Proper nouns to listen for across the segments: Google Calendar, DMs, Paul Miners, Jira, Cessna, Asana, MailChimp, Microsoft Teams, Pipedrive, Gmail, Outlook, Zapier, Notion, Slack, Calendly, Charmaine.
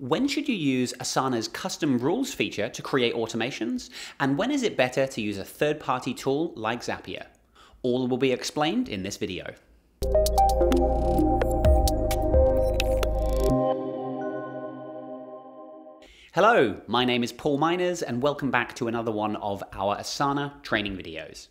When should you use Asana's custom rules feature to create automations? And when is it better to use a third-party tool like Zapier? All will be explained in this video. Hello, my name is Paul Miners and welcome back to another one of our Asana training videos.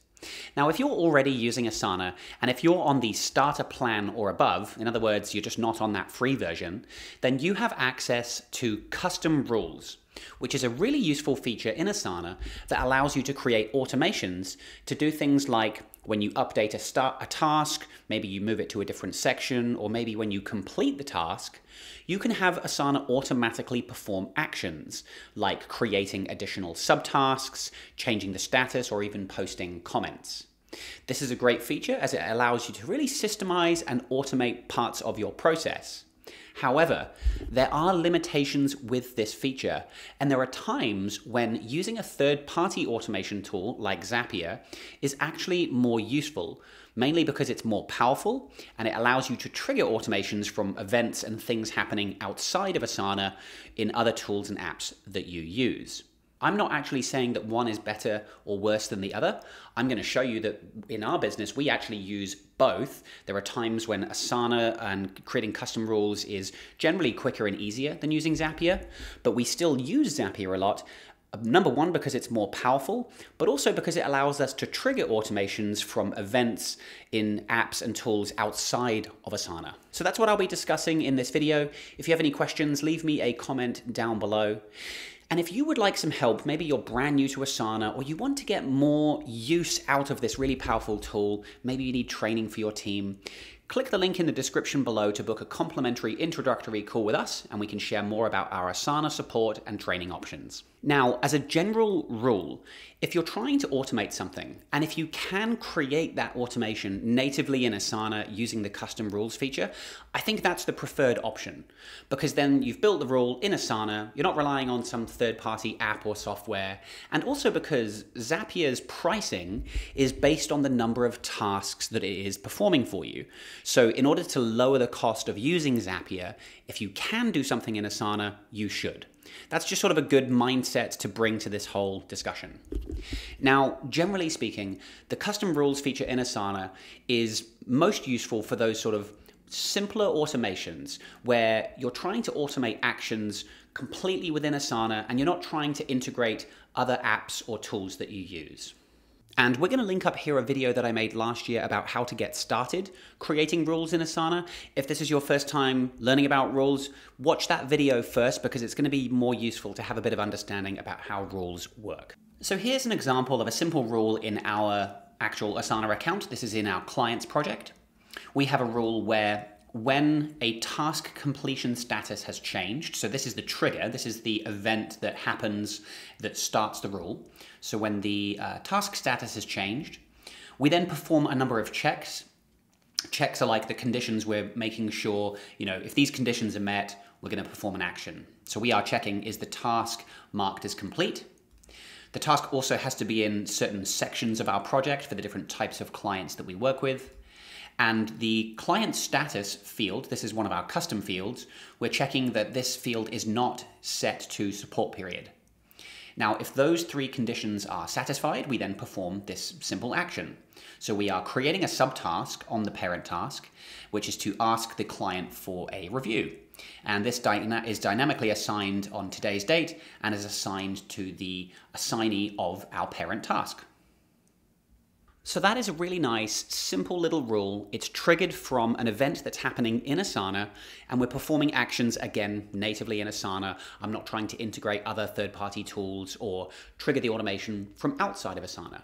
Now, if you're already using Asana, and if you're on the starter plan or above, in other words, you're just not on that free version, then you have access to custom rules, which is a really useful feature in Asana that allows you to create automations to do things like when you update a task, maybe you move it to a different section, or maybe when you complete the task, you can have Asana automatically perform actions like creating additional subtasks, changing the status, or even posting comments. This is a great feature as it allows you to really systemize and automate parts of your process. However, there are limitations with this feature, and there are times when using a third-party automation tool like Zapier is actually more useful, mainly because it's more powerful and it allows you to trigger automations from events and things happening outside of Asana in other tools and apps that you use. I'm not actually saying that one is better or worse than the other. I'm going to show you that in our business, we actually use both. There are times when Asana and creating custom rules is generally quicker and easier than using Zapier, but we still use Zapier a lot. Number one, because it's more powerful, but also because it allows us to trigger automations from events in apps and tools outside of Asana. So that's what I'll be discussing in this video. If you have any questions, leave me a comment down below. And if you would like some help, maybe you're brand new to Asana or you want to get more use out of this really powerful tool, maybe you need training for your team, click the link in the description below to book a complimentary introductory call with us and we can share more about our Asana support and training options. Now, as a general rule, if you're trying to automate something and if you can create that automation natively in Asana using the custom rules feature, I think that's the preferred option because then you've built the rule in Asana, you're not relying on some third-party app or software, and also because Zapier's pricing is based on the number of tasks that it is performing for you. So in order to lower the cost of using Zapier, if you can do something in Asana, you should. That's just sort of a good mindset to bring to this whole discussion. Now, generally speaking, the custom rules feature in Asana is most useful for those sort of simpler automations where you're trying to automate actions completely within Asana and you're not trying to integrate other apps or tools that you use. And we're going to link up here a video that I made last year about how to get started creating rules in Asana. If this is your first time learning about rules, watch that video first because it's going to be more useful to have a bit of understanding about how rules work. So here's an example of a simple rule in our actual Asana account. This is in our clients project. We have a rule where when a task completion status has changed, so this is the trigger, this is the event that happens that starts the rule. So when the task status has changed, we then perform a number of checks. Checks are like the conditions we're making sure, you know, if these conditions are met, we're going to perform an action. So we are checking, is the task marked as complete? The task also has to be in certain sections of our project for the different types of clients that we work with. And the client status field, this is one of our custom fields, we're checking that this field is not set to support period. Now, if those three conditions are satisfied, we then perform this simple action. So we are creating a subtask on the parent task, which is to ask the client for a review. And this is dynamically assigned on today's date and is assigned to the assignee of our parent task. So that is a really nice, simple little rule. It's triggered from an event that's happening in Asana, and we're performing actions, again, natively in Asana. I'm not trying to integrate other third-party tools or trigger the automation from outside of Asana.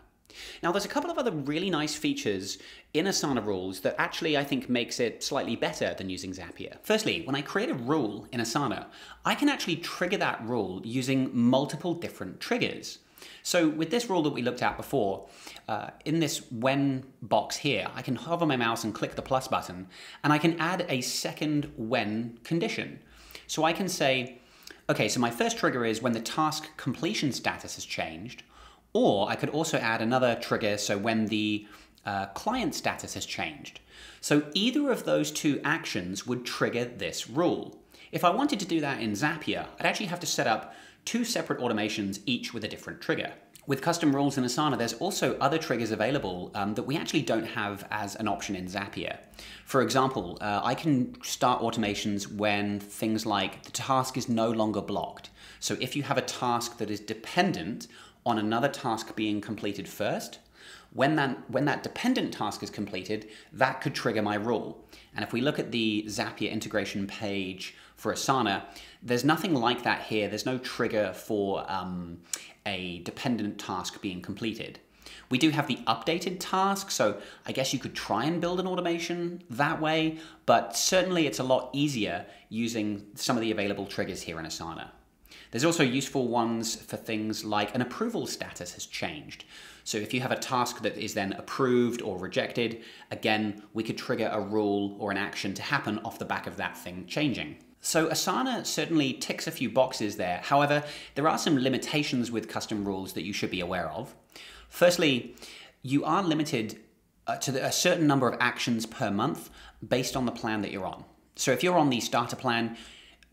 Now, there's a couple of other really nice features in Asana rules that actually I think makes it slightly better than using Zapier. Firstly, when I create a rule in Asana, I can actually trigger that rule using multiple different triggers. So with this rule that we looked at before, in this when box here, I can hover my mouse and click the plus button, and I can add a second when condition. So I can say, okay, so my first trigger is when the task completion status has changed, or I could also add another trigger, so when the client status has changed. So either of those two actions would trigger this rule. If I wanted to do that in Zapier, I'd actually have to set up two separate automations, each with a different trigger. With custom rules in Asana, there's also other triggers available that we actually don't have as an option in Zapier. For example, I can start automations when things like the task is no longer blocked. So if you have a task that is dependent on another task being completed first, when that dependent task is completed, that could trigger my rule. And if we look at the Zapier integration page for Asana, there's nothing like that here. There's no trigger for a dependent task being completed. We do have the updated task, so I guess you could try and build an automation that way, but certainly it's a lot easier using some of the available triggers here in Asana. There's also useful ones for things like an approval status has changed. So if you have a task that is then approved or rejected, again, we could trigger a rule or an action to happen off the back of that thing changing. So Asana certainly ticks a few boxes there. However, there are some limitations with custom rules that you should be aware of. Firstly, you are limited to a certain number of actions per month based on the plan that you're on. So if you're on the starter plan,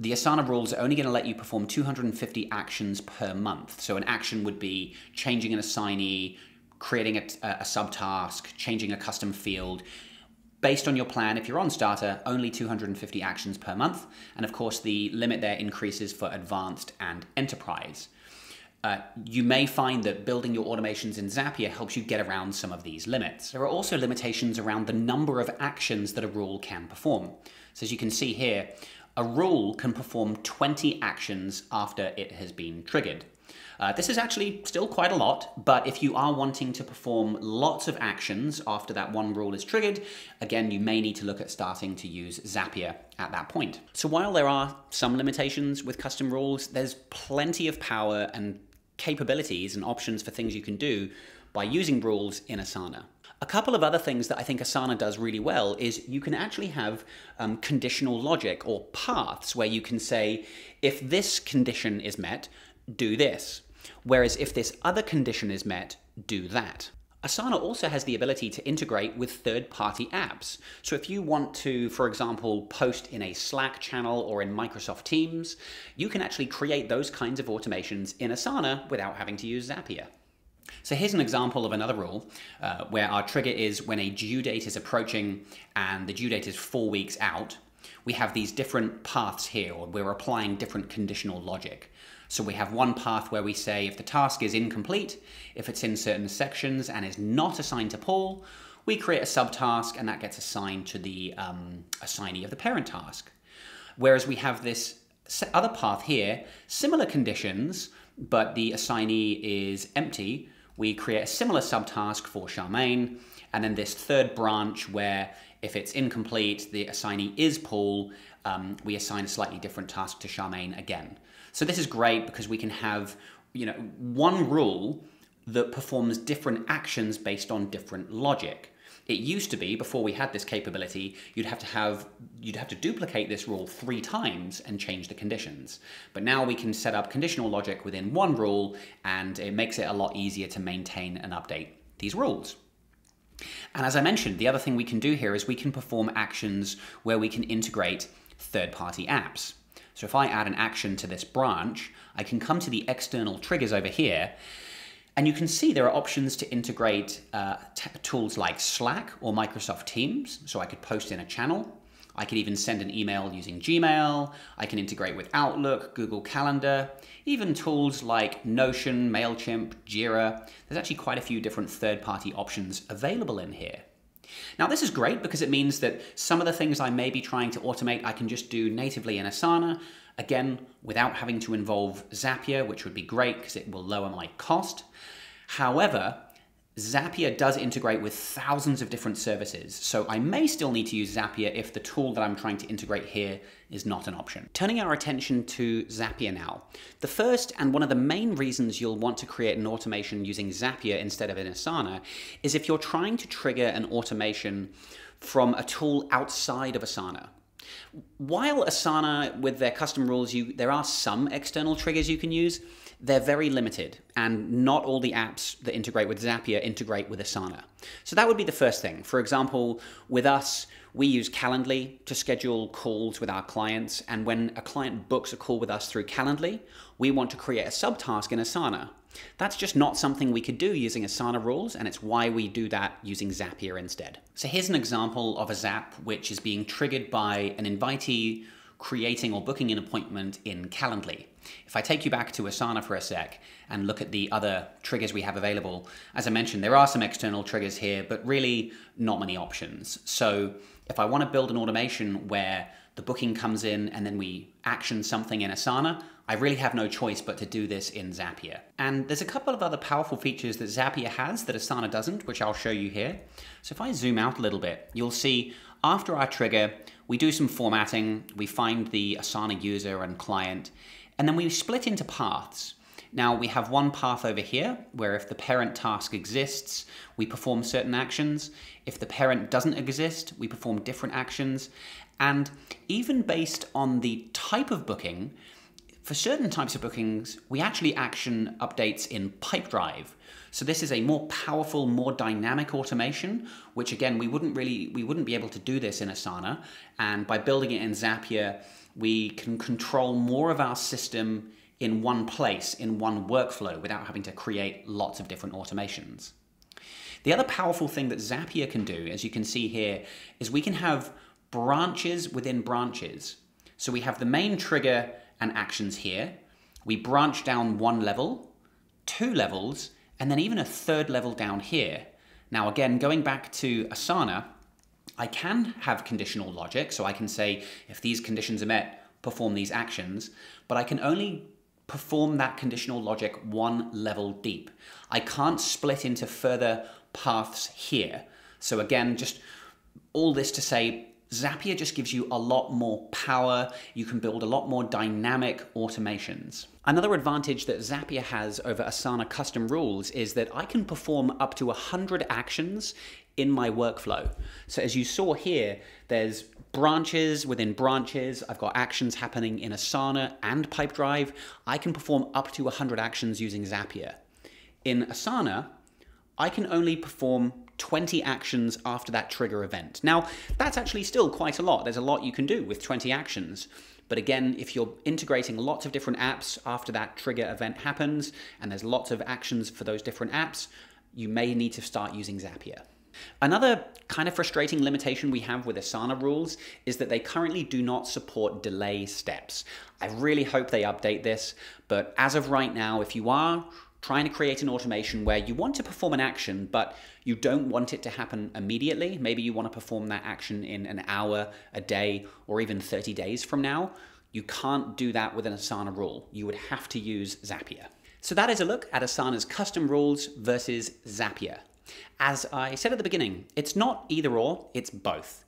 the Asana rules are only going to let you perform 250 actions per month. So an action would be changing an assignee, creating a subtask, changing a custom field. Based on your plan, if you're on starter, only 250 actions per month. And of course, the limit there increases for advanced and enterprise. You may find that building your automations in Zapier helps you get around some of these limits. There are also limitations around the number of actions that a rule can perform. So as you can see here, a rule can perform 20 actions after it has been triggered. This is actually still quite a lot, but if you are wanting to perform lots of actions after that one rule is triggered, again, you may need to look at starting to use Zapier at that point. So while there are some limitations with custom rules, there's plenty of power and capabilities and options for things you can do by using rules in Asana. A couple of other things that I think Asana does really well is you can actually have conditional logic or paths where you can say, if this condition is met, do this. Whereas if this other condition is met, do that. Asana also has the ability to integrate with third-party apps. So if you want to, for example, post in a Slack channel or in Microsoft Teams, you can actually create those kinds of automations in Asana without having to use Zapier. So here's an example of another rule where our trigger is when a due date is approaching and the due date is 4 weeks out. We have these different paths here, or we're applying different conditional logic. So we have one path where we say if the task is incomplete, if it's in certain sections and is not assigned to Paul, we create a subtask and that gets assigned to the assignee of the parent task. Whereas we have this other path here, similar conditions, but the assignee is empty. We create a similar subtask for Charmaine, and then this third branch where if it's incomplete, the assignee is Paul, we assign a slightly different task to Charmaine again. So this is great because we can have, you know, one rule that performs different actions based on different logic. It used to be, before we had this capability, you'd have to duplicate this rule 3 times and change the conditions. But now we can set up conditional logic within one rule, and it makes it a lot easier to maintain and update these rules. And as I mentioned, the other thing we can do here is we can perform actions where we can integrate third-party apps. So if I add an action to this branch, I can come to the external triggers over here, and you can see there are options to integrate tools like Slack or Microsoft Teams. So I could post in a channel. I could even send an email using Gmail. I can integrate with Outlook, Google Calendar, even tools like Notion, MailChimp, Jira. There's actually quite a few different third-party options available in here. Now this is great because it means that some of the things I may be trying to automate, I can just do natively in Asana, again, without having to involve Zapier, which would be great because it will lower my cost. However, Zapier does integrate with thousands of different services, so I may still need to use Zapier if the tool that I'm trying to integrate here is not an option. Turning our attention to Zapier now. The first and one of the main reasons you'll want to create an automation using Zapier instead of in Asana is if you're trying to trigger an automation from a tool outside of Asana. While Asana, with their custom rules, there are some external triggers you can use, they're very limited, and not all the apps that integrate with Zapier integrate with Asana. So that would be the first thing. For example, with us, we use Calendly to schedule calls with our clients, and when a client books a call with us through Calendly, we want to create a subtask in Asana. That's just not something we could do using Asana rules, and it's why we do that using Zapier instead. So here's an example of a Zap which is being triggered by an invitee creating or booking an appointment in Calendly. If I take you back to Asana for a sec and look at the other triggers we have available, as I mentioned, there are some external triggers here, but really not many options. So if I want to build an automation where the booking comes in and then we action something in Asana, I really have no choice but to do this in Zapier. And there's a couple of other powerful features that Zapier has that Asana doesn't, which I'll show you here. So if I zoom out a little bit, you'll see after our trigger, we do some formatting, we find the Asana user and client, and then we split into paths. Now we have one path over here where if the parent task exists, we perform certain actions. If the parent doesn't exist, we perform different actions. And even based on the type of booking, for certain types of bookings, we actually action updates in Pipedrive. So this is a more powerful, more dynamic automation, which again, we wouldn't be able to do this in Asana. And by building it in Zapier, we can control more of our system in one place, in one workflow, without having to create lots of different automations. The other powerful thing that Zapier can do, as you can see here, is we can have branches within branches. So we have the main trigger and actions here. We branch down one level, two levels, and then even a third level down here. Now again, going back to Asana, I can have conditional logic, so I can say, if these conditions are met, perform these actions, but I can only perform that conditional logic one level deep. I can't split into further paths here. So again, just all this to say, Zapier just gives you a lot more power. You can build a lot more dynamic automations. Another advantage that Zapier has over Asana custom rules is that I can perform up to 100 actions in my workflow. So as you saw here, there's branches within branches. I've got actions happening in Asana and Pipedrive. I can perform up to 100 actions using Zapier. In Asana, I can only perform 20 actions after that trigger event. Now, that's actually still quite a lot. There's a lot you can do with 20 actions. But again, if you're integrating lots of different apps after that trigger event happens, and there's lots of actions for those different apps, you may need to start using Zapier. Another kind of frustrating limitation we have with Asana rules is that they currently do not support delay steps. I really hope they update this, but as of right now, if you are trying to create an automation where you want to perform an action, but you don't want it to happen immediately, maybe you want to perform that action in an hour, a day, or even 30 days from now, you can't do that with an Asana rule. You would have to use Zapier. So that is a look at Asana's custom rules versus Zapier. As I said at the beginning, it's not either or, it's both.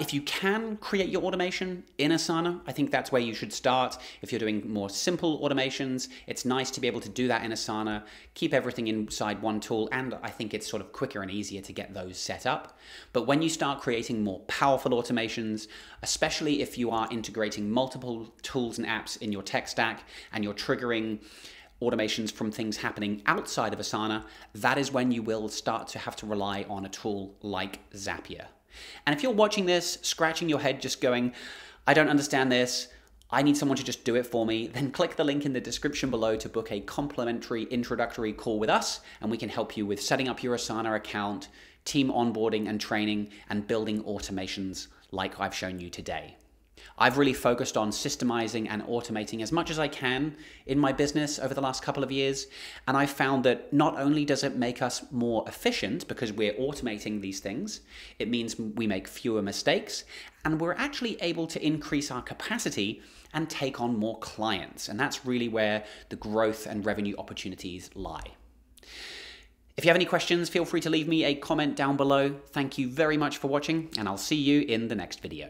If you can create your automation in Asana, I think that's where you should start. If you're doing more simple automations, it's nice to be able to do that in Asana, keep everything inside one tool, and I think it's sort of quicker and easier to get those set up. But when you start creating more powerful automations, especially if you are integrating multiple tools and apps in your tech stack and you're triggering automations from things happening outside of Asana, that is when you will start to have to rely on a tool like Zapier. And if you're watching this, scratching your head, just going, I don't understand this, I need someone to just do it for me, then click the link in the description below to book a complimentary introductory call with us, and we can help you with setting up your Asana account, team onboarding and training, and building automations like I've shown you today. I've really focused on systemizing and automating as much as I can in my business over the last couple of years, and I found that not only does it make us more efficient because we're automating these things, it means we make fewer mistakes, and we're actually able to increase our capacity and take on more clients, and that's really where the growth and revenue opportunities lie. If you have any questions, feel free to leave me a comment down below. Thank you very much for watching, and I'll see you in the next video.